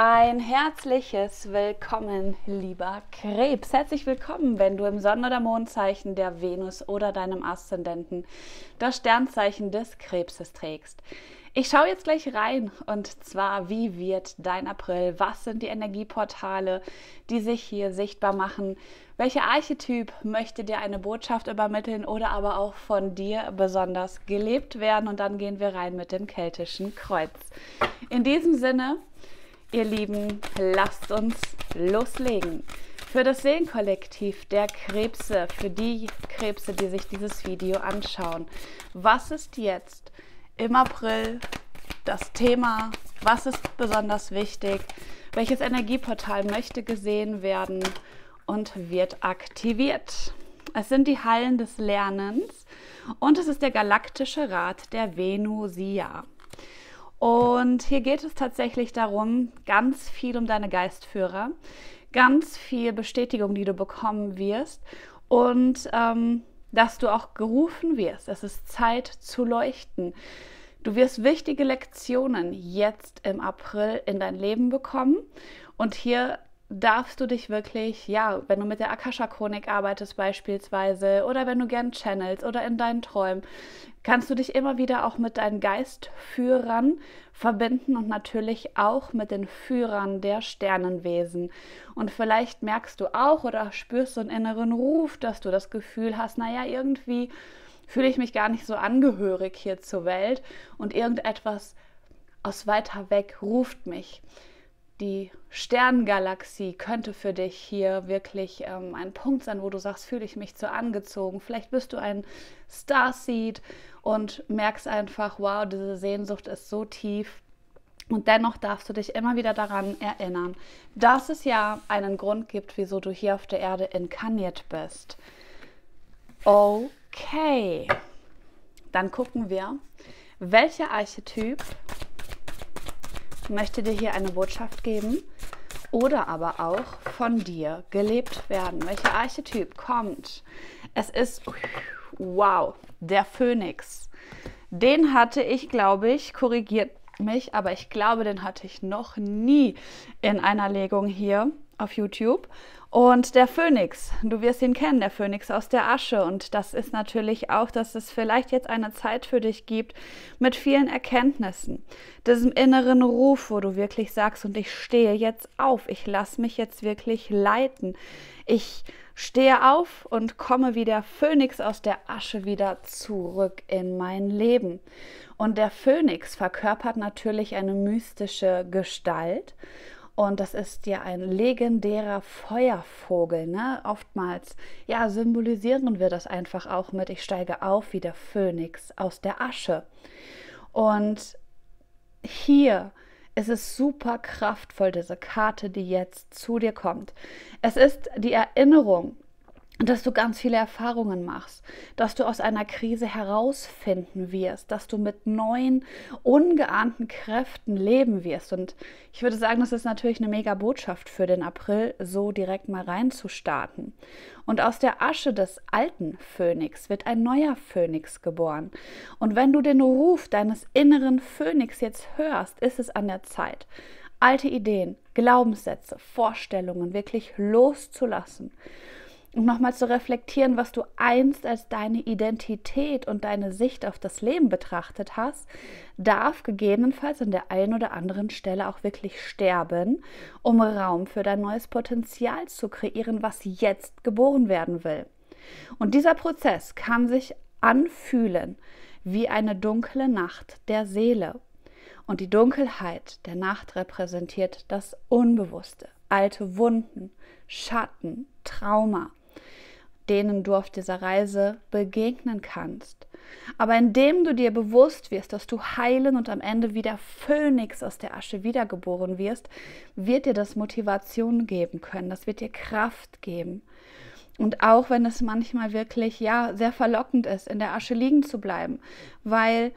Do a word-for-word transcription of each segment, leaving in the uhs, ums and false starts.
Ein herzliches Willkommen, lieber Krebs. Herzlich willkommen, wenn du im Sonnen- oder Mondzeichen der Venus oder deinem Aszendenten das Sternzeichen des Krebses trägst. Ich schaue jetzt gleich rein, und zwar, wie wird dein April? Was sind die Energieportale, die sich hier sichtbar machen? Welcher Archetyp möchte dir eine Botschaft übermitteln oder aber auch von dir besonders gelebt werden? Und dann gehen wir rein mit dem keltischen Kreuz. In diesem Sinne, ihr Lieben, lasst uns loslegen. Für das Seelenkollektiv der Krebse, für die Krebse, die sich dieses Video anschauen. Was ist jetzt im April das Thema? Was ist besonders wichtig? Welches Energieportal möchte gesehen werden und wird aktiviert? Es sind die Hallen des Lernens und es ist der galaktische Rat der Venusia. Und hier geht es tatsächlich darum, ganz viel um deine Geistführer, ganz viel Bestätigung, die du bekommen wirst, und ähm, dass du auch gerufen wirst. Es ist Zeit zu leuchten. Du wirst wichtige Lektionen jetzt im April in dein Leben bekommen, und hier darfst du dich wirklich, ja, wenn du mit der Akasha-Chronik arbeitest beispielsweise oder wenn du gern channelst oder in deinen Träumen, kannst du dich immer wieder auch mit deinen Geistführern verbinden und natürlich auch mit den Führern der Sternenwesen. Und vielleicht merkst du auch oder spürst so einen inneren Ruf, dass du das Gefühl hast, naja, irgendwie fühle ich mich gar nicht so angehörig hier zur Welt, und irgendetwas aus weiter weg ruft mich. Die Sternengalaxie könnte für dich hier wirklich ähm, ein Punkt sein, wo du sagst, fühle ich mich zu angezogen. Vielleicht bist du ein Starseed und merkst einfach, wow, diese Sehnsucht ist so tief. Und dennoch darfst du dich immer wieder daran erinnern, dass es ja einen Grund gibt, wieso du hier auf der Erde inkarniert bist. Okay, dann gucken wir, welcher Archetyp möchte dir hier eine Botschaft geben oder aber auch von dir gelebt werden. Welcher Archetyp kommt? Es ist, wow, der Phönix. Den hatte ich, glaube ich, korrigiert mich, aber ich glaube, den hatte ich noch nie in einer Legung hier auf YouTube. Und der Phönix, du wirst ihn kennen, der Phönix aus der Asche. Und das ist natürlich auch, dass es vielleicht jetzt eine Zeit für dich gibt mit vielen Erkenntnissen, diesem inneren Ruf, wo du wirklich sagst, und ich stehe jetzt auf, ich lasse mich jetzt wirklich leiten. Ich stehe auf und komme wie der Phönix aus der Asche wieder zurück in mein Leben. Und der Phönix verkörpert natürlich eine mystische Gestalt. Und das ist ja ein legendärer Feuervogel, ne? Oftmals, ja, symbolisieren wir das einfach auch mit, ich steige auf wie der Phönix aus der Asche. Und hier ist es super kraftvoll, diese Karte, die jetzt zu dir kommt. Es ist die Erinnerung, dass du ganz viele Erfahrungen machst, dass du aus einer Krise herausfinden wirst, dass du mit neuen, ungeahnten Kräften leben wirst. Und ich würde sagen, das ist natürlich eine mega Botschaft für den April, so direkt mal reinzustarten. Und aus der Asche des alten Phönix wird ein neuer Phönix geboren. Und wenn du den Ruf deines inneren Phönix jetzt hörst, ist es an der Zeit, alte Ideen, Glaubenssätze, Vorstellungen wirklich loszulassen. Und nochmal zu reflektieren, was du einst als deine Identität und deine Sicht auf das Leben betrachtet hast, darf gegebenenfalls an der einen oder anderen Stelle auch wirklich sterben, um Raum für dein neues Potenzial zu kreieren, was jetzt geboren werden will. Und dieser Prozess kann sich anfühlen wie eine dunkle Nacht der Seele. Und die Dunkelheit der Nacht repräsentiert das Unbewusste, alte Wunden, Schatten, Trauma, denen du auf dieser Reise begegnen kannst. Aber indem du dir bewusst wirst, dass du heilen und am Ende wie der Phönix aus der Asche wiedergeboren wirst, wird dir das Motivation geben können, das wird dir Kraft geben. Und auch wenn es manchmal wirklich, ja, sehr verlockend ist, in der Asche liegen zu bleiben, weil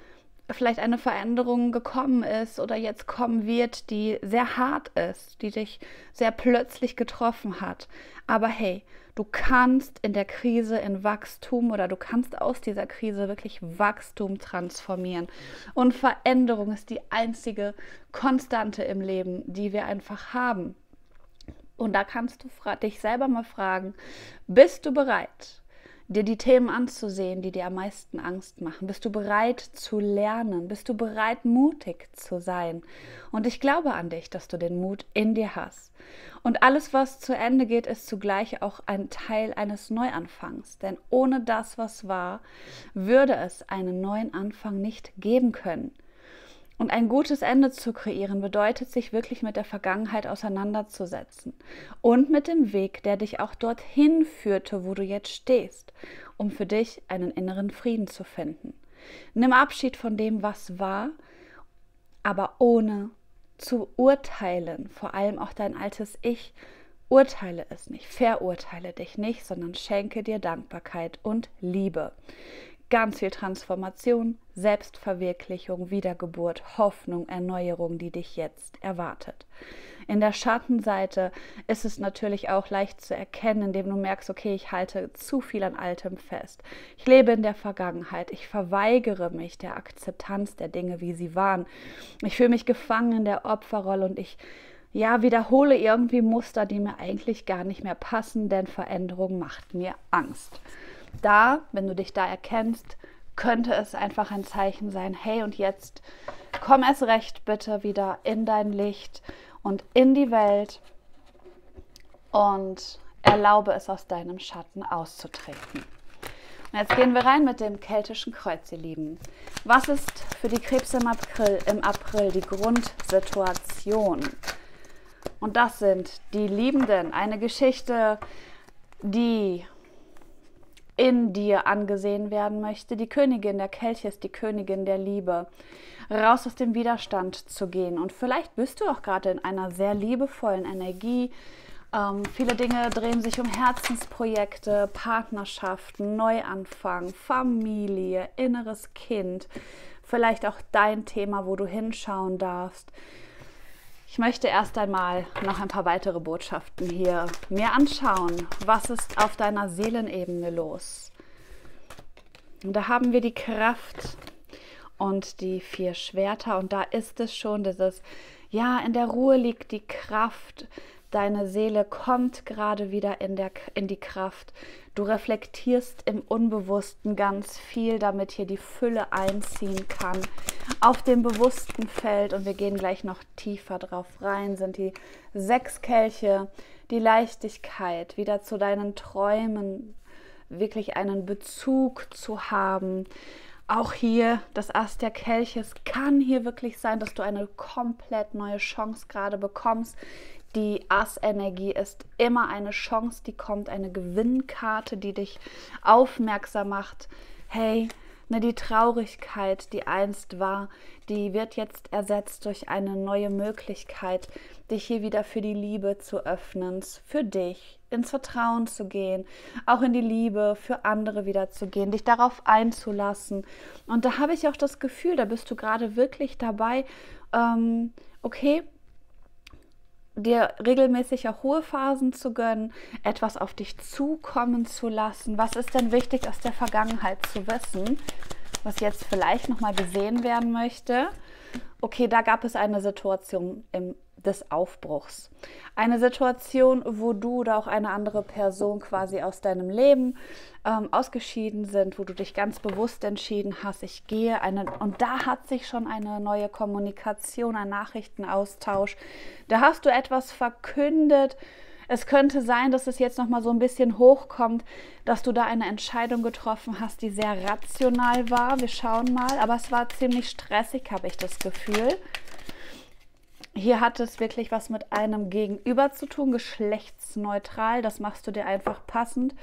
vielleicht eine Veränderung gekommen ist oder jetzt kommen wird, die sehr hart ist, die dich sehr plötzlich getroffen hat. Aber hey, du kannst in der Krise in Wachstum oder du kannst aus dieser Krise wirklich Wachstum transformieren. Und Veränderung ist die einzige Konstante im Leben, die wir einfach haben. Und da kannst du dich selber mal fragen, bist du bereit, dir die Themen anzusehen, die dir am meisten Angst machen? Bist du bereit zu lernen? Bist du bereit, mutig zu sein? Und ich glaube an dich, dass du den Mut in dir hast. Und alles, was zu Ende geht, ist zugleich auch ein Teil eines Neuanfangs. Denn ohne das, was war, würde es einen neuen Anfang nicht geben können. Und ein gutes Ende zu kreieren, bedeutet, sich wirklich mit der Vergangenheit auseinanderzusetzen und mit dem Weg, der dich auch dorthin führte, wo du jetzt stehst, um für dich einen inneren Frieden zu finden. Nimm Abschied von dem, was war, aber ohne zu urteilen, vor allem auch dein altes Ich. Urteile es nicht, verurteile dich nicht, sondern schenke dir Dankbarkeit und Liebe. Ganz viel Transformation, Selbstverwirklichung, Wiedergeburt, Hoffnung, Erneuerung, die dich jetzt erwartet. In der Schattenseite ist es natürlich auch leicht zu erkennen, indem du merkst, okay, ich halte zu viel an Altem fest. Ich lebe in der Vergangenheit, ich verweigere mich der Akzeptanz der Dinge, wie sie waren. Ich fühle mich gefangen in der Opferrolle und ich ja, wiederhole irgendwie Muster, die mir eigentlich gar nicht mehr passen, denn Veränderung macht mir Angst. Da, wenn du dich da erkennst, könnte es einfach ein Zeichen sein, hey, und jetzt komm erst recht bitte wieder in dein Licht und in die Welt und erlaube es, aus deinem Schatten auszutreten. Und jetzt gehen wir rein mit dem keltischen Kreuz, ihr Lieben. Was ist für die Krebse im April, im April die Grundsituation? Und das sind die Liebenden, eine Geschichte, die in dir angesehen werden möchte. Die Königin der Kelche ist die Königin der Liebe. Raus aus dem Widerstand zu gehen. Und vielleicht bist du auch gerade in einer sehr liebevollen Energie. Ähm, viele Dinge drehen sich um Herzensprojekte, Partnerschaften, Neuanfang, Familie, inneres Kind. Vielleicht auch dein Thema, wo du hinschauen darfst. Ich möchte erst einmal noch ein paar weitere Botschaften hier mir anschauen. Was ist auf deiner Seelenebene los? Und da haben wir die Kraft und die vier Schwerter. Und da ist es schon dieses, ja, in der Ruhe liegt die Kraft. Deine Seele kommt gerade wieder in, der, in die Kraft. Du reflektierst im Unbewussten ganz viel, damit hier die Fülle einziehen kann. Auf dem bewussten Feld, und wir gehen gleich noch tiefer drauf rein, sind die sechs Kelche, die Leichtigkeit, wieder zu deinen Träumen wirklich einen Bezug zu haben. Auch hier, das Ass der Kelche, es kann hier wirklich sein, dass du eine komplett neue Chance gerade bekommst. Die Ass-Energie ist immer eine Chance, die kommt, eine Gewinnkarte, die dich aufmerksam macht. Hey, ne, die Traurigkeit, die einst war, die wird jetzt ersetzt durch eine neue Möglichkeit, dich hier wieder für die Liebe zu öffnen, für dich, ins Vertrauen zu gehen, auch in die Liebe für andere wieder zu gehen, dich darauf einzulassen. Und da habe ich auch das Gefühl, da bist du gerade wirklich dabei, ähm, okay, dir regelmäßig auch Ruhephasen zu gönnen, etwas auf dich zukommen zu lassen. Was ist denn wichtig aus der Vergangenheit zu wissen, was jetzt vielleicht nochmal gesehen werden möchte? Okay, da gab es eine Situation im, des Aufbruchs. Eine Situation, wo du oder auch eine andere Person quasi aus deinem Leben ähm, ausgeschieden sind, wo du dich ganz bewusst entschieden hast, ich gehe. Eine, und da hat sich schon eine neue Kommunikation, ein Nachrichtenaustausch. Da hast du etwas verkündet. Es könnte sein, dass es jetzt noch mal so ein bisschen hochkommt, dass du da eine Entscheidung getroffen hast, die sehr rational war. Wir schauen mal, aber es war ziemlich stressig, habe ich das Gefühl. Hier hat es wirklich was mit einem Gegenüber zu tun, geschlechtsneutral. Das machst du dir einfach passend,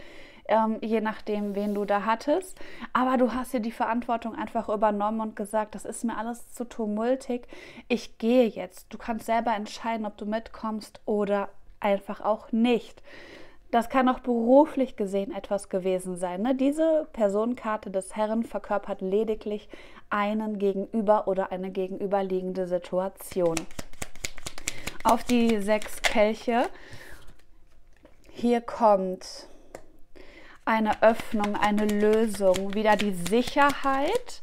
ähm, je nachdem, wen du da hattest. Aber du hast dir die Verantwortung einfach übernommen und gesagt, das ist mir alles zu tumultig. Ich gehe jetzt. Du kannst selber entscheiden, ob du mitkommst oder einfach auch nicht. Das kann auch beruflich gesehen etwas gewesen sein, ne? Diese Personenkarte des Herren verkörpert lediglich einen Gegenüber oder eine gegenüberliegende Situation. Auf die sechs Kelche. Hier kommt eine Öffnung, eine Lösung, wieder die Sicherheit.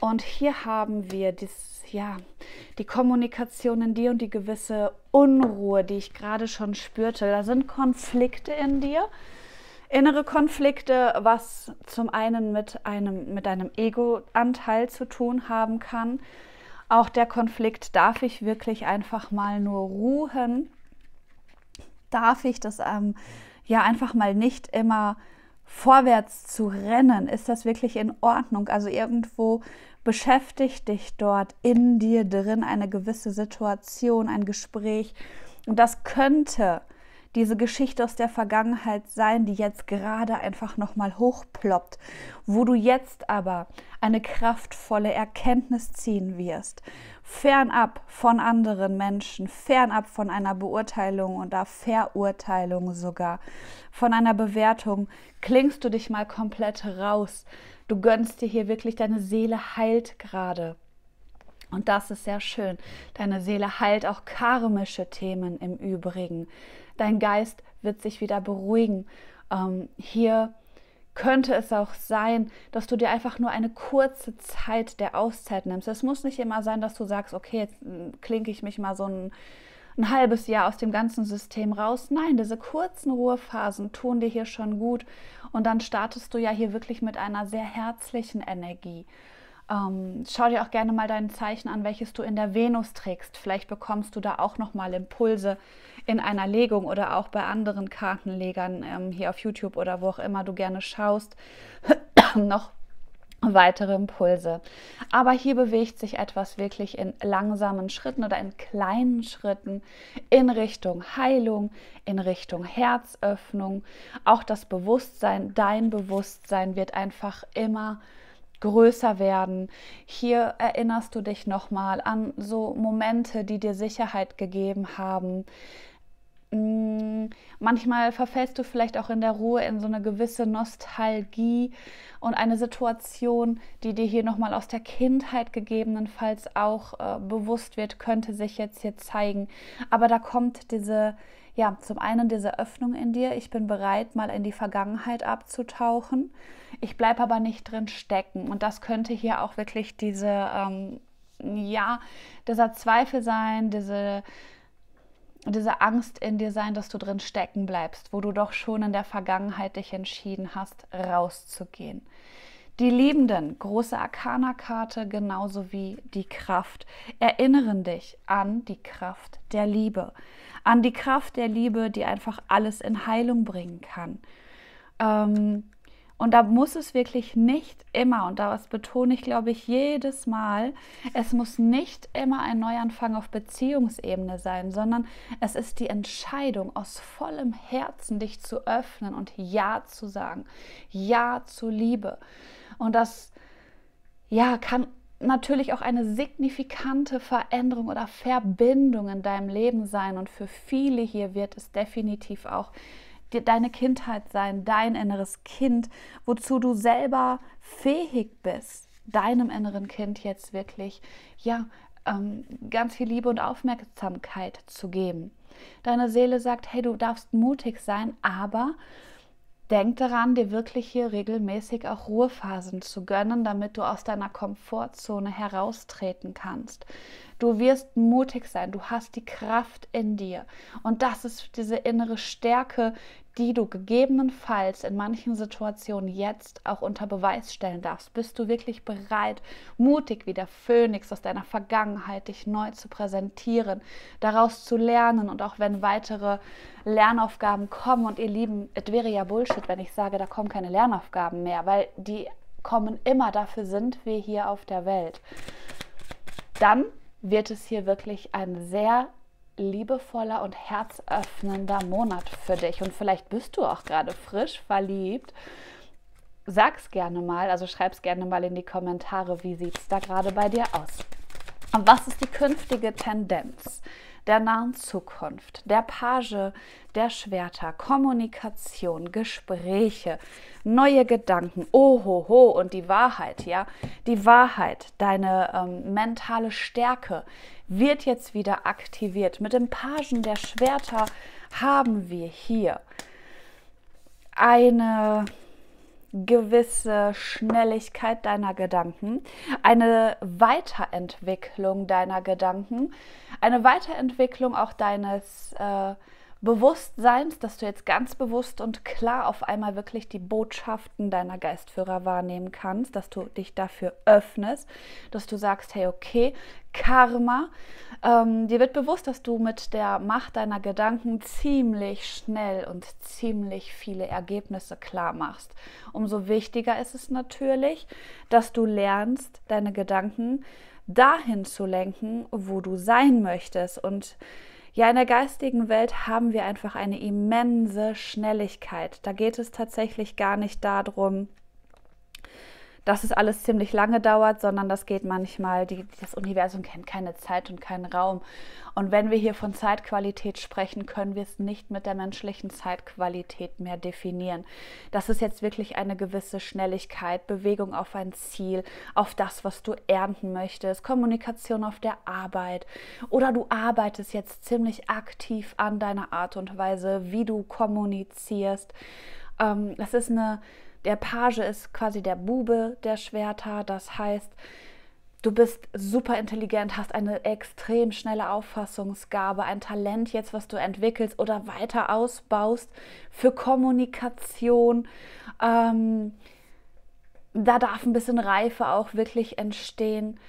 Und hier haben wir das, ja, die Kommunikation in dir und die gewisse Unruhe, die ich gerade schon spürte. Da sind Konflikte in dir, innere Konflikte, was zum einen mit einem, mit einem Ego-Anteil zu tun haben kann. Auch der Konflikt, darf ich wirklich einfach mal nur ruhen? Darf ich das ähm, ja einfach mal nicht immer vorwärts zu rennen? Ist das wirklich in Ordnung? Also irgendwo beschäftigt dich dort in dir drin eine gewisse Situation, ein Gespräch. Und das könnte diese Geschichte aus der Vergangenheit sein, die jetzt gerade einfach nochmal hochploppt, wo du jetzt aber eine kraftvolle Erkenntnis ziehen wirst. Fernab von anderen Menschen, fernab von einer Beurteilung oder Verurteilung sogar, von einer Bewertung, klingst du dich mal komplett raus. Du gönnst dir hier wirklich, deine Seele heilt gerade. Und das ist sehr schön. Deine Seele heilt auch karmische Themen im Übrigen. Dein Geist wird sich wieder beruhigen. Ähm, hier könnte es auch sein, dass du dir einfach nur eine kurze Zeit der Auszeit nimmst. Es muss nicht immer sein, dass du sagst, okay, jetzt klinke ich mich mal so ein, ein halbes Jahr aus dem ganzen System raus. Nein, diese kurzen Ruhephasen tun dir hier schon gut. Und dann startest du ja hier wirklich mit einer sehr herzlichen Energie. Ähm, schau dir auch gerne mal dein Zeichen an, welches du in der Venus trägst. Vielleicht bekommst du da auch nochmal Impulse in einer Legung oder auch bei anderen Kartenlegern ähm, hier auf YouTube oder wo auch immer du gerne schaust, noch weitere Impulse. Aber hier bewegt sich etwas wirklich in langsamen Schritten oder in kleinen Schritten in Richtung Heilung, in Richtung Herzöffnung. Auch das Bewusstsein, dein Bewusstsein wird einfach immer größer werden. Hier erinnerst du dich nochmal an so Momente, die dir Sicherheit gegeben haben. Manchmal verfällst du vielleicht auch in der Ruhe in so eine gewisse Nostalgie und eine Situation, die dir hier nochmal aus der Kindheit gegebenenfalls auch äh, bewusst wird, könnte sich jetzt hier zeigen. Aber da kommt diese, ja, zum einen diese Öffnung in dir. Ich bin bereit, mal in die Vergangenheit abzutauchen. Ich bleibe aber nicht drin stecken. Und das könnte hier auch wirklich diese, ähm, ja, dieser Zweifel sein, diese diese Angst in dir sein, dass du drin stecken bleibst, wo du doch schon in der Vergangenheit dich entschieden hast, rauszugehen. Die Liebenden, große Arkana-Karte, genauso wie die Kraft, erinnern dich an die Kraft der Liebe. An die Kraft der Liebe, die einfach alles in Heilung bringen kann. Ähm, Und da muss es wirklich nicht immer, und das betone ich, glaube ich, jedes Mal, es muss nicht immer ein Neuanfang auf Beziehungsebene sein, sondern es ist die Entscheidung, aus vollem Herzen dich zu öffnen und Ja zu sagen, Ja zur Liebe. Und das, ja, kann natürlich auch eine signifikante Veränderung oder Verbindung in deinem Leben sein. Und für viele hier wird es definitiv auch deine Kindheit sein, dein inneres Kind, wozu du selber fähig bist, deinem inneren Kind jetzt wirklich, ja, ähm, ganz viel Liebe und Aufmerksamkeit zu geben. Deine Seele sagt, hey, du darfst mutig sein, aber denk daran, dir wirklich hier regelmäßig auch Ruhephasen zu gönnen, damit du aus deiner Komfortzone heraustreten kannst. Du wirst mutig sein, du hast die Kraft in dir. Und das ist diese innere Stärke, die du gegebenenfalls in manchen Situationen jetzt auch unter Beweis stellen darfst. Bist du wirklich bereit, mutig wie der Phönix aus deiner Vergangenheit dich neu zu präsentieren, daraus zu lernen? Und auch wenn weitere Lernaufgaben kommen, und ihr Lieben, es wäre ja Bullshit, wenn ich sage, da kommen keine Lernaufgaben mehr, weil die kommen immer, dafür sind wir hier auf der Welt. Dann wird es hier wirklich ein sehr liebevoller und herzöffnender Monat für dich. Und vielleicht bist du auch gerade frisch verliebt. Sag's gerne mal, also schreib's gerne mal in die Kommentare, wie sieht's da gerade bei dir aus? Und was ist die künftige Tendenz? der nahen Zukunft, der Page, der Schwerter, Kommunikation, Gespräche, neue Gedanken, ohoho, und die Wahrheit, ja, die Wahrheit, deine ähm, mentale Stärke wird jetzt wieder aktiviert. Mit dem Pagen der Schwerter haben wir hier eine gewisse Schnelligkeit deiner Gedanken, eine Weiterentwicklung deiner Gedanken, eine Weiterentwicklung auch deines äh, Bewusstseins, dass du jetzt ganz bewusst und klar auf einmal wirklich die Botschaften deiner Geistführer wahrnehmen kannst, dass du dich dafür öffnest, dass du sagst, hey, okay, Karma, ähm, dir wird bewusst, dass du mit der Macht deiner Gedanken ziemlich schnell und ziemlich viele Ergebnisse klar machst. Umso wichtiger ist es natürlich, dass du lernst, deine Gedanken dahin zu lenken, wo du sein möchtest. Und ja, in der geistigen Welt haben wir einfach eine immense Schnelligkeit. Da geht es tatsächlich gar nicht darum, dass es alles ziemlich lange dauert, sondern das geht manchmal, die, das Universum kennt keine Zeit und keinen Raum. Und wenn wir hier von Zeitqualität sprechen, können wir es nicht mit der menschlichen Zeitqualität mehr definieren. Das ist jetzt wirklich eine gewisse Schnelligkeit, Bewegung auf ein Ziel, auf das, was du ernten möchtest, Kommunikation auf der Arbeit. Oder du arbeitest jetzt ziemlich aktiv an deiner Art und Weise, wie du kommunizierst. Ähm, das ist eine... Der Page ist quasi der Bube der Schwerter, das heißt, du bist super intelligent, hast eine extrem schnelle Auffassungsgabe, ein Talent jetzt, was du entwickelst oder weiter ausbaust für Kommunikation. Ähm, da darf ein bisschen Reife auch wirklich entstehen.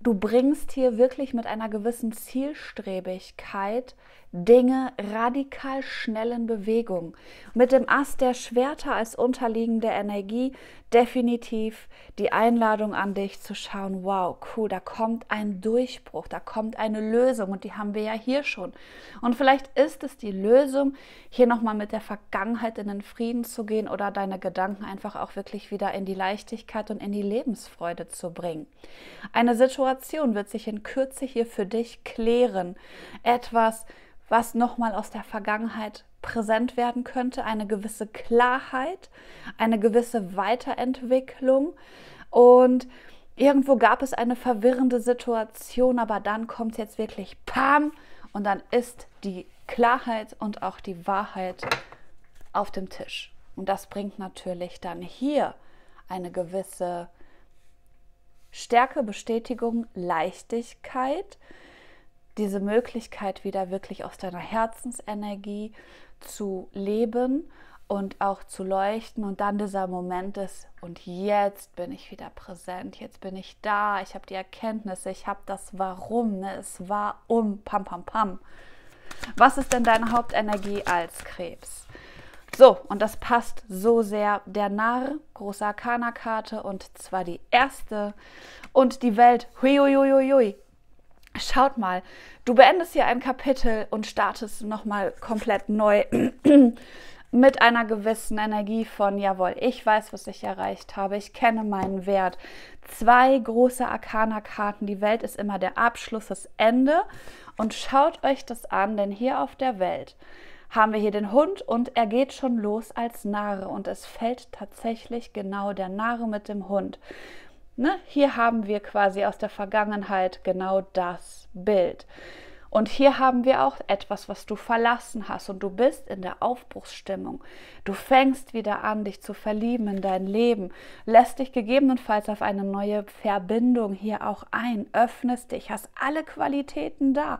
Du bringst hier wirklich mit einer gewissen Zielstrebigkeit Dinge radikal schnell in Bewegung. Mit dem Ast der Schwerter als unterliegende Energie definitiv die Einladung an dich zu schauen, wow, cool, da kommt ein Durchbruch, da kommt eine Lösung, und die haben wir ja hier schon. Und vielleicht ist es die Lösung, hier nochmal mit der Vergangenheit in den Frieden zu gehen oder deine Gedanken einfach auch wirklich wieder in die Leichtigkeit und in die Lebensfreude zu bringen. Eine Situation wird sich in Kürze hier für dich klären. Etwas, was nochmal aus der Vergangenheit präsent werden könnte, eine gewisse Klarheit, eine gewisse Weiterentwicklung, und irgendwo gab es eine verwirrende Situation, aber dann kommt es jetzt wirklich pam, und dann ist die Klarheit und auch die Wahrheit auf dem Tisch. Und das bringt natürlich dann hier eine gewisse Stärke, Bestätigung, Leichtigkeit, diese Möglichkeit wieder wirklich aus deiner Herzensenergie zu leben und auch zu leuchten, und dann dieser Moment ist, und jetzt bin ich wieder präsent, jetzt bin ich da, ich habe die Erkenntnisse, ich habe das Warum, ne? Es war um, pam, pam, pam. Was ist denn deine Hauptenergie als Krebs? So, und das passt so sehr. Der Narr, große Arkana-Karte, und zwar die erste. Und die Welt, huiuiuiui. Schaut mal, du beendest hier ein Kapitel und startest nochmal komplett neu mit einer gewissen Energie von, jawohl, ich weiß, was ich erreicht habe, ich kenne meinen Wert. Zwei große Arkana-Karten, die Welt ist immer der Abschluss, das Ende. Und schaut euch das an, denn hier auf der Welt haben wir hier den Hund, und er geht schon los als Narre, und es fällt tatsächlich genau der Narre mit dem Hund. Ne? Hier haben wir quasi aus der Vergangenheit genau das Bild. Und hier haben wir auch etwas, was du verlassen hast, und du bist in der Aufbruchsstimmung. Du fängst wieder an, dich zu verlieben in dein Leben, lässt dich gegebenenfalls auf eine neue Verbindung hier auch ein, öffnest dich, hast alle Qualitäten da.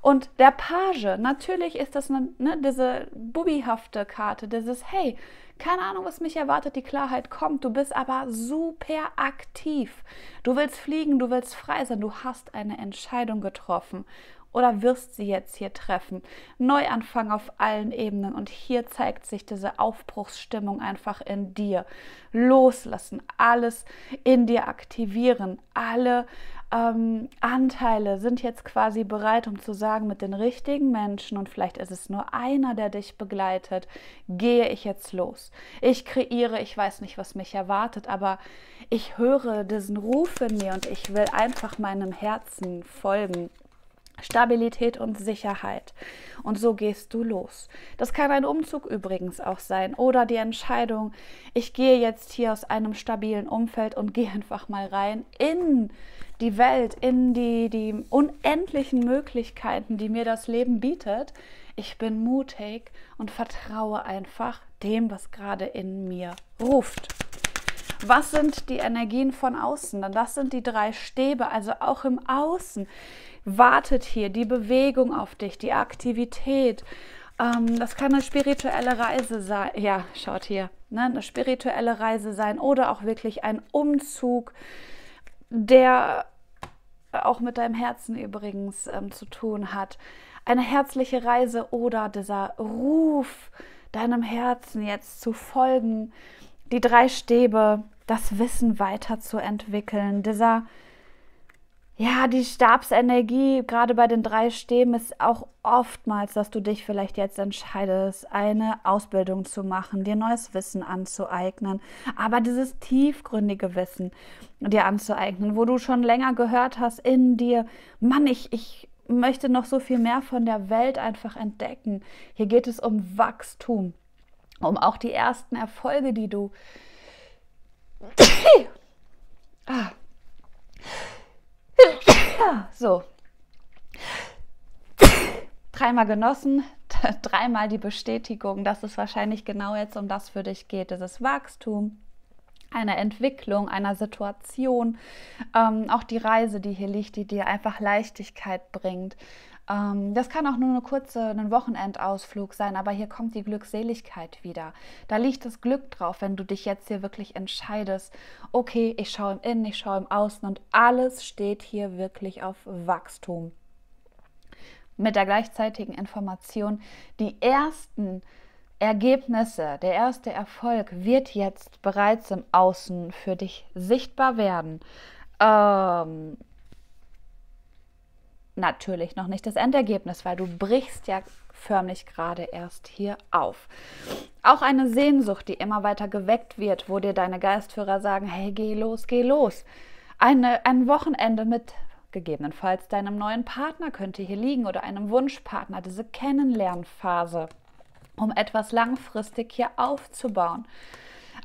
Und der Page, natürlich ist das eine, ne, diese bubihafte Karte, dieses hey, keine Ahnung, was mich erwartet, die Klarheit kommt, du bist aber super aktiv. Du willst fliegen, du willst frei sein, du hast eine Entscheidung getroffen. Oder wirst sie jetzt hier treffen? Neuanfang auf allen Ebenen. Und hier zeigt sich diese Aufbruchsstimmung einfach in dir. Loslassen, alles in dir aktivieren. Alle ähm, Anteile sind jetzt quasi bereit, um zu sagen, mit den richtigen Menschen, und vielleicht ist es nur einer, der dich begleitet, gehe ich jetzt los. Ich kreiere, ich weiß nicht, was mich erwartet, aber ich höre diesen Ruf in mir und ich will einfach meinem Herzen folgen. Stabilität und Sicherheit. Und so gehst du los. Das kann ein Umzug übrigens auch sein oder die Entscheidung, ich gehe jetzt hier aus einem stabilen Umfeld und gehe einfach mal rein in die Welt, in die, die unendlichen Möglichkeiten, die mir das Leben bietet. Ich bin mutig und vertraue einfach dem, was gerade in mir ruft. Was sind die Energien von außen? Denn das sind die drei Stäbe, also auch im Außen wartet hier die Bewegung auf dich, die Aktivität. Ähm, das kann eine spirituelle Reise sein. Ja, schaut hier, ne? Eine spirituelle Reise sein oder auch wirklich ein Umzug, der auch mit deinem Herzen übrigens ähm, zu tun hat. Eine herzliche Reise oder dieser Ruf, deinem Herzen jetzt zu folgen. Die drei Stäbe, das Wissen weiterzuentwickeln. Dieser, ja, die Stabsenergie, gerade bei den drei Stäben, ist auch oftmals, dass du dich vielleicht jetzt entscheidest, eine Ausbildung zu machen, dir neues Wissen anzueignen. Aber dieses tiefgründige Wissen dir anzueignen, wo du schon länger gehört hast in dir, Mann, ich, ich möchte noch so viel mehr von der Welt einfach entdecken. Hier geht es um Wachstum. Um auch die ersten Erfolge, die du ah. so dreimal genossen, dreimal die Bestätigung, dass es wahrscheinlich genau jetzt um das für dich geht, dieses Wachstum, einer Entwicklung, einer Situation, ähm, auch die Reise, die hier liegt, die dir einfach Leichtigkeit bringt. Das kann auch nur eine kurze, einen Wochenendausflug sein, aber hier kommt die Glückseligkeit wieder. Da liegt das Glück drauf, wenn du dich jetzt hier wirklich entscheidest, okay, ich schaue im Innen, ich schaue im Außen und alles steht hier wirklich auf Wachstum. Mit der gleichzeitigen Information, die ersten Ergebnisse, der erste Erfolg wird jetzt bereits im Außen für dich sichtbar werden. Ähm... Natürlich noch nicht das Endergebnis, weil du brichst ja förmlich gerade erst hier auf. Auch eine Sehnsucht, die immer weiter geweckt wird, wo dir deine Geistführer sagen, hey, geh los, geh los. Eine, ein Wochenende mit gegebenenfalls deinem neuen Partner könnte hier liegen oder einem Wunschpartner, diese Kennenlernphase, um etwas langfristig hier aufzubauen.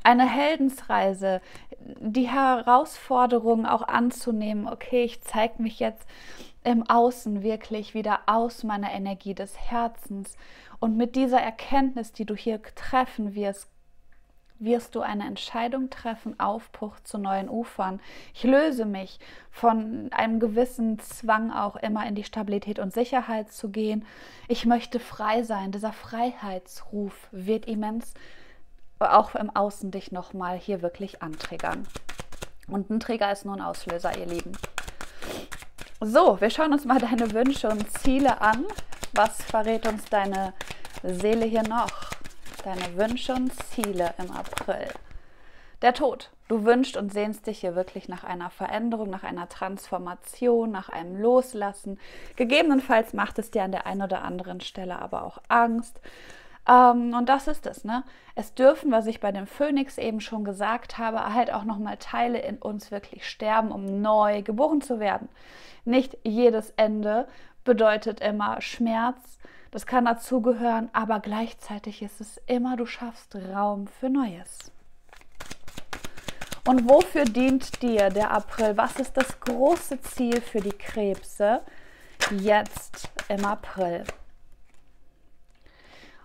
Eine Heldensreise, die Herausforderung auch anzunehmen, okay, ich zeige mich jetzt im Außen wirklich wieder aus meiner Energie des Herzens. Und mit dieser Erkenntnis, die du hier treffen wirst, wirst du eine Entscheidung treffen, Aufbruch zu neuen Ufern. Ich löse mich von einem gewissen Zwang auch immer in die Stabilität und Sicherheit zu gehen. Ich möchte frei sein. Dieser Freiheitsruf wird immens auch im Außen dich nochmal hier wirklich antriggern. Und ein Trigger ist nur ein Auslöser, ihr Lieben. So, wir schauen uns mal deine Wünsche und Ziele an. Was verrät uns deine Seele hier noch? Deine Wünsche und Ziele im April. Der Tod. Du wünschst und sehnst dich hier wirklich nach einer Veränderung, nach einer Transformation, nach einem Loslassen. Gegebenenfalls macht es dir an der einen oder anderen Stelle aber auch Angst. Ähm, und das ist es, ne? Es dürfen, was ich bei dem Phönix eben schon gesagt habe, halt auch nochmal Teile in uns wirklich sterben, um neu geboren zu werden. Nicht jedes Ende bedeutet immer Schmerz, das kann dazugehören, aber gleichzeitig ist es immer, du schaffst Raum für Neues. Und wofür dient dir der April? Was ist das große Ziel für die Krebse jetzt im April?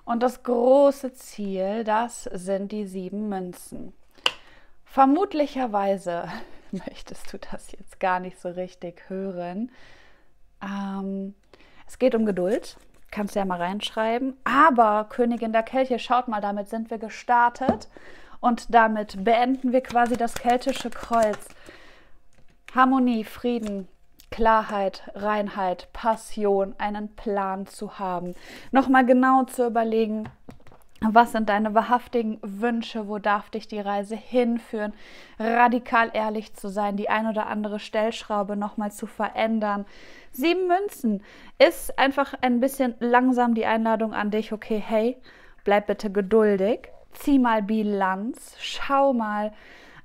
Und das große Ziel, das sind die sieben Münzen. Vermutlicherweise möchtest du das jetzt gar nicht so richtig hören. Ähm, es geht um Geduld, kannst du ja mal reinschreiben. Aber Königin der Kelche, schaut mal, damit sind wir gestartet. Und damit beenden wir quasi das keltische Kreuz. Harmonie, Frieden, Klarheit, Reinheit, Passion, einen Plan zu haben. Nochmal genau zu überlegen, was sind deine wahrhaftigen Wünsche, wo darf dich die Reise hinführen, radikal ehrlich zu sein, die ein oder andere Stellschraube nochmal zu verändern. Sieben Münzen ist einfach ein bisschen langsam die Einladung an dich, okay, hey, bleib bitte geduldig, zieh mal Bilanz, schau mal,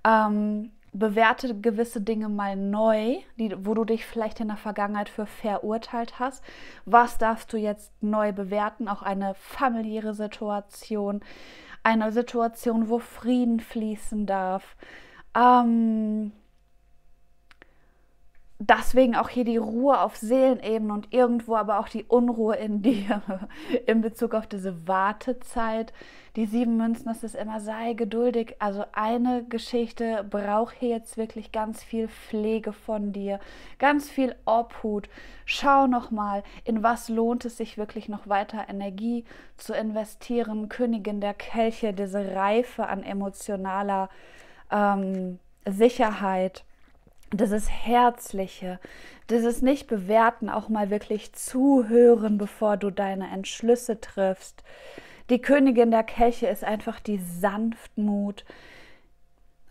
ähm, bewerte gewisse Dinge mal neu, die, wo du dich vielleicht in der Vergangenheit für verurteilt hast. Was darfst du jetzt neu bewerten? Auch eine familiäre Situation, eine Situation, wo Frieden fließen darf. Ähm, deswegen auch hier die Ruhe auf Seelenebene und irgendwo aber auch die Unruhe in dir in Bezug auf diese Wartezeit. Die sieben Münzen, das ist immer, sei geduldig. Also eine Geschichte braucht hier jetzt wirklich ganz viel Pflege von dir, ganz viel Obhut. Schau nochmal, in was lohnt es sich wirklich noch weiter Energie zu investieren. Königin der Kelche, diese Reife an emotionaler ähm, Sicherheit. Das ist Herzliche, das ist nicht bewerten, auch mal wirklich zuhören, bevor du deine Entschlüsse triffst. Die Königin der Kelche ist einfach die Sanftmut,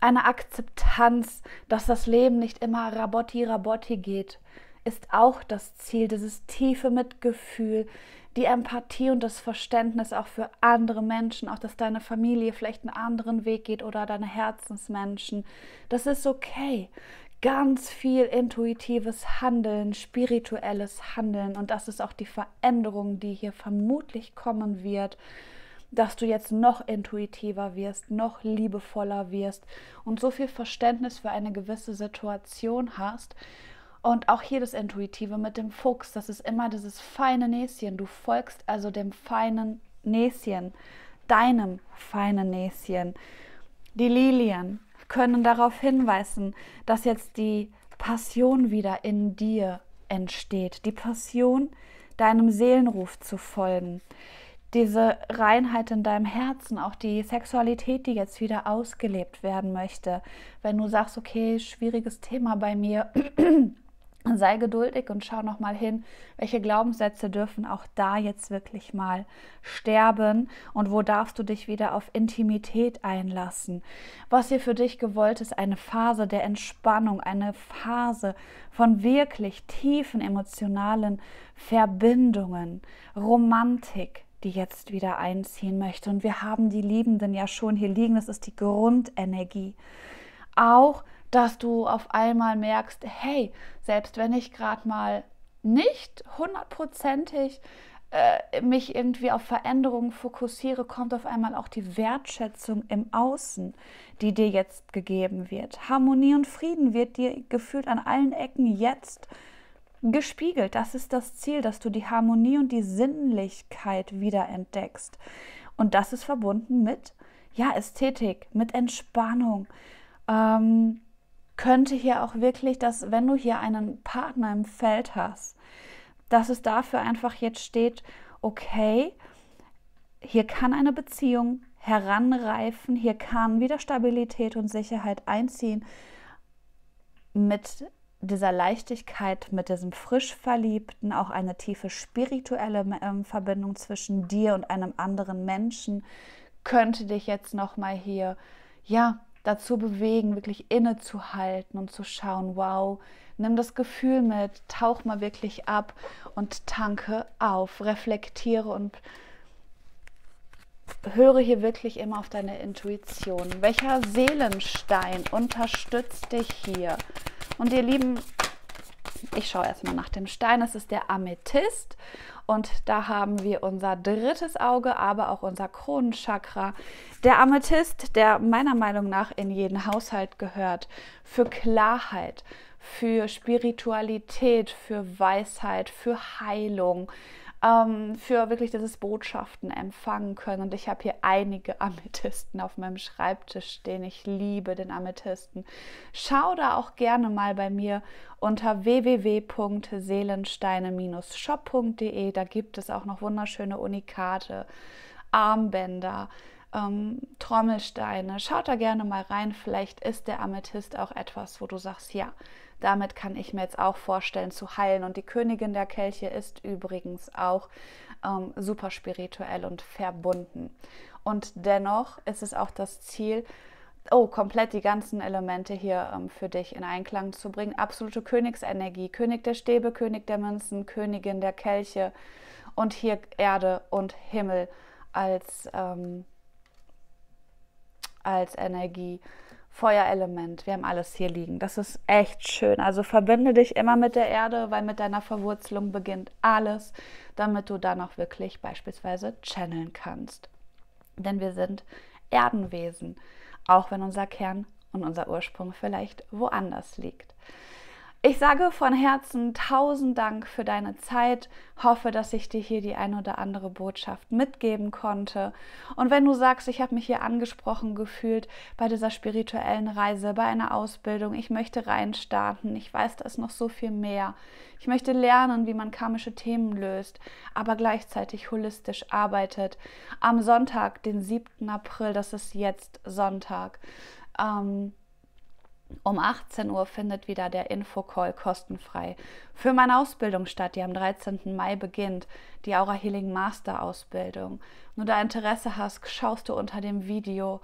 eine Akzeptanz, dass das Leben nicht immer Rabotti Rabotti geht, ist auch das Ziel. Dieses tiefe Mitgefühl, die Empathie und das Verständnis auch für andere Menschen, auch dass deine Familie vielleicht einen anderen Weg geht oder deine Herzensmenschen, das ist okay. Ganz viel intuitives Handeln, spirituelles Handeln, und das ist auch die Veränderung, die hier vermutlich kommen wird, dass du jetzt noch intuitiver wirst, noch liebevoller wirst und so viel Verständnis für eine gewisse Situation hast. Und auch hier das Intuitive mit dem Fuchs, das ist immer dieses feine Näschen, du folgst also dem feinen Näschen, deinem feinen Näschen. Die Lilien können darauf hinweisen, dass jetzt die Passion wieder in dir entsteht. Die Passion, deinem Seelenruf zu folgen. Diese Reinheit in deinem Herzen, auch die Sexualität, die jetzt wieder ausgelebt werden möchte. Wenn du sagst, okay, schwieriges Thema bei mir, sei geduldig und schau nochmal hin, welche Glaubenssätze dürfen auch da jetzt wirklich mal sterben und wo darfst du dich wieder auf Intimität einlassen. Was hier für dich gewollt ist, eine Phase der Entspannung, eine Phase von wirklich tiefen emotionalen Verbindungen, Romantik, die jetzt wieder einziehen möchte. Und wir haben die Liebenden ja schon hier liegen, das ist die Grundenergie. Auch dass du auf einmal merkst, hey, selbst wenn ich gerade mal nicht hundertprozentig äh, mich irgendwie auf Veränderungen fokussiere, kommt auf einmal auch die Wertschätzung im Außen, die dir jetzt gegeben wird. Harmonie und Frieden wird dir gefühlt an allen Ecken jetzt gespiegelt. Das ist das Ziel, dass du die Harmonie und die Sinnlichkeit wieder entdeckst. Und das ist verbunden mit, ja, Ästhetik, mit Entspannung. Ähm, könnte hier auch wirklich, dass wenn du hier einen Partner im Feld hast, dass es dafür einfach jetzt steht, okay, hier kann eine Beziehung heranreifen, hier kann wieder Stabilität und Sicherheit einziehen mit dieser Leichtigkeit, mit diesem frisch Verliebten, auch eine tiefe spirituelle äh, Verbindung zwischen dir und einem anderen Menschen könnte dich jetzt nochmal hier, ja, dazu bewegen, wirklich innezuhalten und zu schauen, wow, nimm das Gefühl mit, tauch mal wirklich ab und tanke auf, reflektiere und höre hier wirklich immer auf deine Intuition. Welcher Seelenstein unterstützt dich hier? Und ihr Lieben, ich schaue erstmal nach dem Stein, das ist der Amethyst. Und da haben wir unser drittes Auge, aber auch unser Kronenchakra. Der Amethyst, der meiner Meinung nach in jeden Haushalt gehört, für Klarheit, für Spiritualität, für Weisheit, für Heilung, ähm, für wirklich dieses Botschaften empfangen können. Und ich habe hier einige Amethysten auf meinem Schreibtisch stehen. Ich liebe den Amethysten. Schau da auch gerne mal bei mir unter w w w punkt seelensteine strich shop punkt de. Da gibt es auch noch wunderschöne Unikate, Armbänder, ähm, Trommelsteine. Schaut da gerne mal rein. Vielleicht ist der Amethyst auch etwas, wo du sagst, ja, damit kann ich mir jetzt auch vorstellen zu heilen. Und die Königin der Kelche ist übrigens auch ähm, super spirituell und verbunden. Und dennoch ist es auch das Ziel, oh, komplett die ganzen Elemente hier ähm, für dich in Einklang zu bringen. Absolute Königsenergie, König der Stäbe, König der Münzen, Königin der Kelche und hier Erde und Himmel als, ähm, als Energie Feuerelement. Wir haben alles hier liegen. Das ist echt schön. Also verbinde dich immer mit der Erde, weil mit deiner Verwurzelung beginnt alles, damit du dann auch wirklich beispielsweise channeln kannst. Denn wir sind Erdenwesen, auch wenn unser Kern und unser Ursprung vielleicht woanders liegt. Ich sage von Herzen tausend Dank für deine Zeit, hoffe, dass ich dir hier die ein oder andere Botschaft mitgeben konnte. Und wenn du sagst, ich habe mich hier angesprochen gefühlt bei dieser spirituellen Reise, bei einer Ausbildung, ich möchte reinstarten, ich weiß, da ist noch so viel mehr. Ich möchte lernen, wie man karmische Themen löst, aber gleichzeitig holistisch arbeitet. Am Sonntag, den siebten April, das ist jetzt Sonntag, ähm, um achtzehn Uhr findet wieder der Infocall kostenfrei für meine Ausbildung statt, die am dreizehnten Mai beginnt, die Aura Healing Master Ausbildung. Wenn du da Interesse hast, schaust du unter dem Video.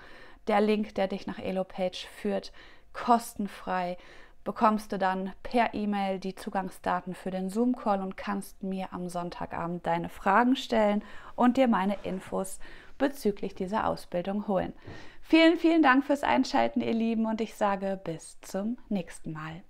Der Link, der dich nach Elopage führt, kostenfrei, bekommst du dann per E-Mail die Zugangsdaten für den Zoom-Call und kannst mir am Sonntagabend deine Fragen stellen und dir meine Infos bezüglich dieser Ausbildung holen. Vielen, vielen Dank fürs Einschalten, ihr Lieben, und ich sage bis zum nächsten Mal.